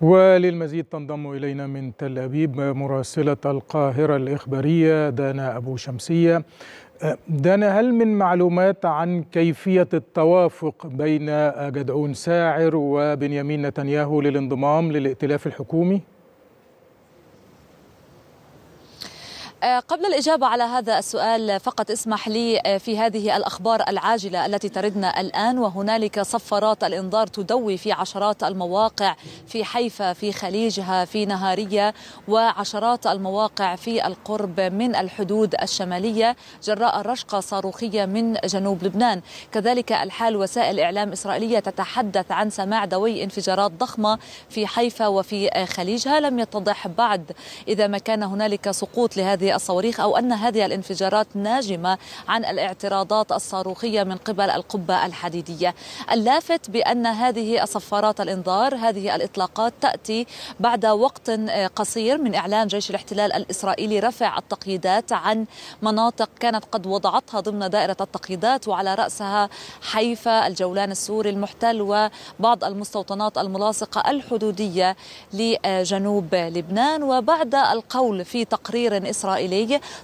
وللمزيد تنضم إلينا من تل أبيب مراسلة القاهرة الإخبارية دانا ابو شمسيه. دانا، هل من معلومات عن كيفية التوافق بين جدعون ساعر وبنيامين نتنياهو للانضمام للائتلاف الحكومي؟ قبل الإجابة على هذا السؤال فقط اسمح لي في هذه الأخبار العاجلة التي تردنا الآن، وهنالك صفارات الإنذار تدوي في عشرات المواقع في حيفا، في خليجها، في نهارية، وعشرات المواقع في القرب من الحدود الشمالية جراء رشقة صاروخية من جنوب لبنان. كذلك الحال وسائل إعلام إسرائيلية تتحدث عن سماع دوي انفجارات ضخمة في حيفا وفي خليجها. لم يتضح بعد إذا ما كان هنالك سقوط لهذه الصواريخ أو أن هذه الانفجارات ناجمة عن الاعتراضات الصاروخية من قبل القبة الحديدية. اللافت بأن هذه صفارات الإنذار، هذه الإطلاقات، تأتي بعد وقت قصير من إعلان جيش الاحتلال الإسرائيلي رفع التقييدات عن مناطق كانت قد وضعتها ضمن دائرة التقييدات، وعلى رأسها حيفا، الجولان السوري المحتل، وبعض المستوطنات الملاصقة الحدودية لجنوب لبنان. وبعد القول في تقرير إسرائيلي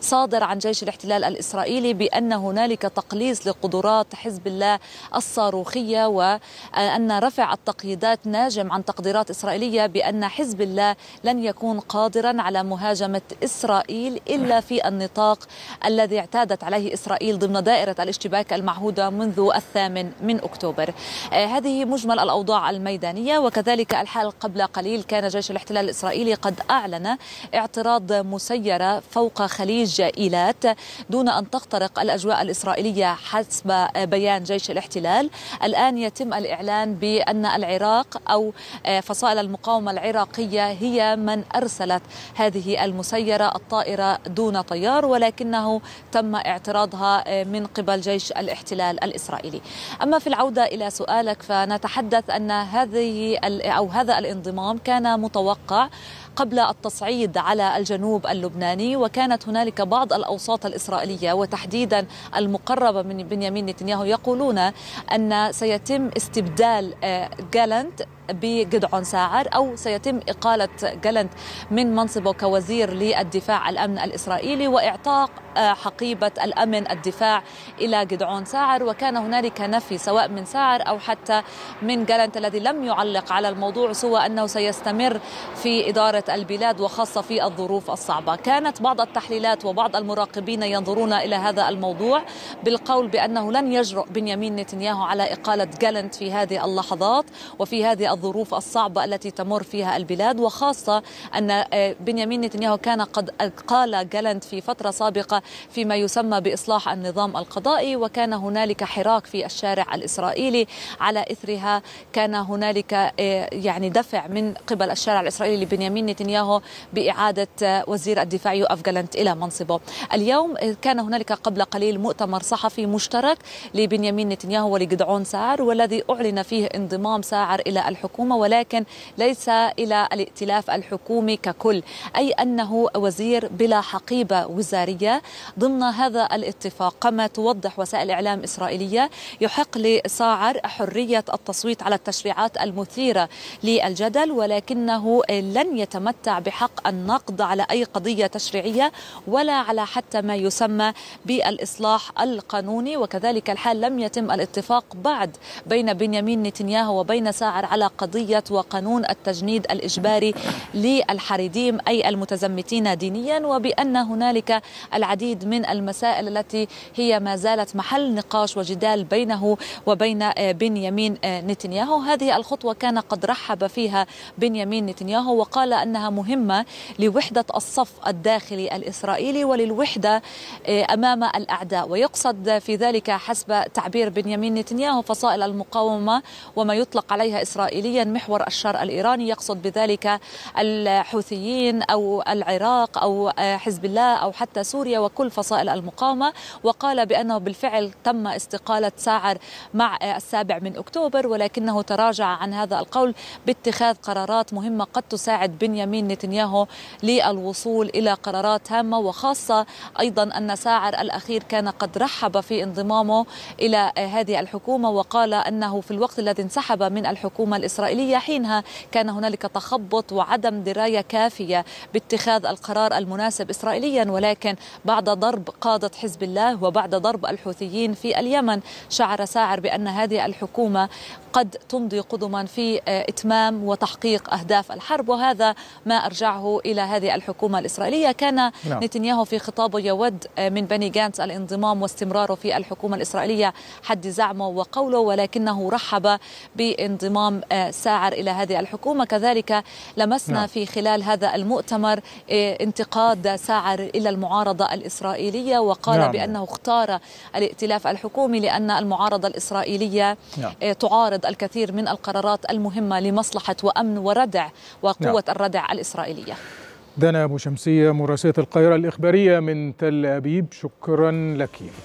صادر عن جيش الاحتلال الإسرائيلي بأن هنالك تقليص لقدرات حزب الله الصاروخية، وأن رفع التقييدات ناجم عن تقديرات إسرائيلية بأن حزب الله لن يكون قادرا على مهاجمة إسرائيل إلا في النطاق الذي اعتادت عليه إسرائيل ضمن دائرة الاشتباك المعهودة منذ 8 أكتوبر. هذه مجمل الأوضاع الميدانية. وكذلك الحال قبل قليل كان جيش الاحتلال الإسرائيلي قد أعلن اعتراض مسيرة فوق خليج إيلات دون أن تخترق الأجواء الإسرائيلية حسب بيان جيش الاحتلال. الآن يتم الإعلان بأن العراق أو فصائل المقاومة العراقية هي من أرسلت هذه المسيرة الطائرة دون طيار، ولكنه تم اعتراضها من قبل جيش الاحتلال الإسرائيلي. أما في العودة إلى سؤالك، فنتحدث أن هذا الانضمام كان متوقع قبل التصعيد على الجنوب اللبناني، وكانت هنالك بعض الأوساط الإسرائيلية وتحديدا المقربة من بنيامين نتنياهو يقولون أن سيتم استبدال جالنت بجدعون ساعر، أو سيتم إقالة جالنت من منصبه كوزير للدفاع الأمن الإسرائيلي وإعطاء حقيبة الأمن الدفاع إلى جدعون ساعر. وكان هنالك نفي سواء من ساعر أو حتى من جالنت الذي لم يعلق على الموضوع سوى أنه سيستمر في إدارة البلاد وخاصة في الظروف الصعبة. كانت بعض التحليلات وبعض المراقبين ينظرون إلى هذا الموضوع بالقول بأنه لن يجرؤ بنيامين نتنياهو على إقالة جالنت في هذه اللحظات وفي هذه الظروف الصعبة التي تمر فيها البلاد، وخاصة أن بنيامين نتنياهو كان قد أقال جالنت في فترة سابقة فيما يسمى بإصلاح النظام القضائي، وكان هنالك حراك في الشارع الإسرائيلي على إثرها. كان هنالك دفع من قبل الشارع الإسرائيلي لبنيامين نتنياهو بإعادة وزير الدفاع يوآف جالنت إلى منصبه. اليوم كان هنالك قبل قليل مؤتمر صحفي مشترك لبنيامين نتنياهو ولجدعون ساعر، والذي أعلن فيه انضمام ساعر إلى الحكومة ولكن ليس إلى الائتلاف الحكومي ككل، أي أنه وزير بلا حقيبة وزارية ضمن هذا الاتفاق. كما توضح وسائل إعلام إسرائيلية، يحق لساعر حرية التصويت على التشريعات المثيرة للجدل، ولكنه لن يتمتع بحق النقد على أي قضية تشريعية ولا على حتى ما يسمى بالإصلاح القانوني. وكذلك الحال لم يتم الاتفاق بعد بين بنيامين نتنياهو وبين ساعر على قضية وقانون التجنيد الإجباري للحريديم، أي المتزمتين دينيا، وبأن هنالك العديد من المسائل التي هي ما زالت محل نقاش وجدال بينه وبين بنيامين نتنياهو. هذه الخطوة كان قد رحب فيها بنيامين نتنياهو وقال أنها مهمة لوحدة الصف الداخلي الإسرائيلي وللوحدة أمام الأعداء، ويقصد في ذلك حسب تعبير بنيامين نتنياهو فصائل المقاومة وما يطلق عليها إسرائيليا محور الشرق الإيراني. يقصد بذلك الحوثيين أو العراق أو حزب الله أو حتى سوريا وكل فصائل المقاومة. وقال بأنه بالفعل تم استقالة ساعر مع 7 أكتوبر، ولكنه تراجع عن هذا القول باتخاذ قرارات مهمة قد تساعد بنيامين نتنياهو للوصول إلى قرارات هامة، وخاصة أيضا أن ساعر الأخير كان قد رحب في انضمامه إلى هذه الحكومة، وقال أنه في الوقت الذي انسحب من الحكومة الإسرائيلية الإسرائيلية. حينها كان هنالك تخبط وعدم دراية كافية باتخاذ القرار المناسب إسرائيليا، ولكن بعد ضرب قادة حزب الله وبعد ضرب الحوثيين في اليمن شعر ساعر بأن هذه الحكومة قد تمضي قدما في إتمام وتحقيق أهداف الحرب، وهذا ما أرجعه إلى هذه الحكومة الإسرائيلية. كان نتنياهو في خطابه يود من بني جانتس الانضمام واستمراره في الحكومة الإسرائيلية حد زعمه وقوله، ولكنه رحب بانضمام ساعر إلى هذه الحكومة. كذلك لمسنا في خلال هذا المؤتمر انتقاد ساعر إلى المعارضة الإسرائيلية، وقال بأنه اختار الائتلاف الحكومي لأن المعارضة الإسرائيلية تعارض الكثير من القرارات المهمة لمصلحة وأمن وردع وقوة الردع الإسرائيلية. دانا ابو شمسيه، مراسلة القاهرة الإخبارية من تل أبيب، شكرا لك.